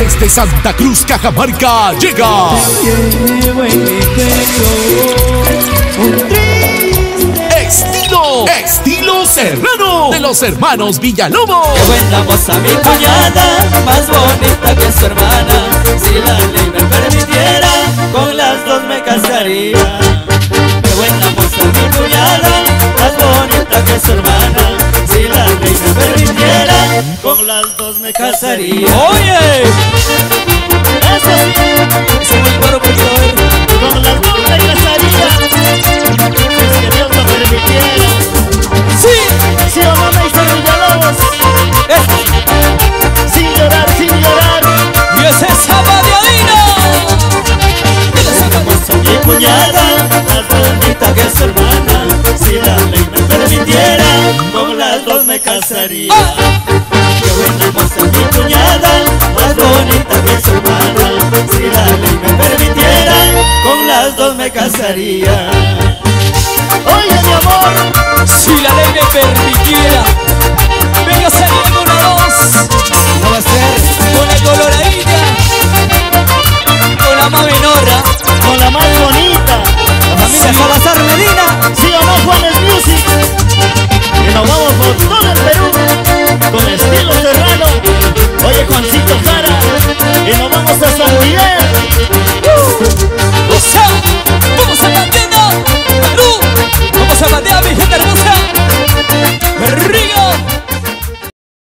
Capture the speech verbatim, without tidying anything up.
Desde Santa Cruz, Cajamarca, llega. Estilo, estilo serrano de los hermanos Villalobos. Cuentamos a mi cuñada, más bonita que su hermana. Si la ley me permitiera, con las dos me casaría. Cuentamos a mi cuñada, más bonita que su hermana. Si la ley me permitiera, con las dos me casaría. ¡Oye! Eso es el coro, por favor. Con las dos me casaría. Si Dios lo permitiera. ¡Sí! ¡Sí, vamos a estar Villalobos! ¡Eso! ¡Sin llorar, sin llorar! ¡Y ese sábado de oído! Sacamos a mi cuñada, más bonita que su hermana. Si la ley me permitiera, con las dos me casaría. ¡Ah! Cuentamos a mi cuñada, más bonita que su hermana. Si la ley me permitiera, con las dos me casaría. Oye, mi amor, si la ley me permitiera, venga a salir con una dos. No va a ser con la coloradita, con la más menor, con la más bonita, la familia Salazar Medina. Sí o no, Juanes Music, que nos vamos por todo el Perú con estilo serrano. Oye, Juancito Jara, y nos vamos a San Miguel.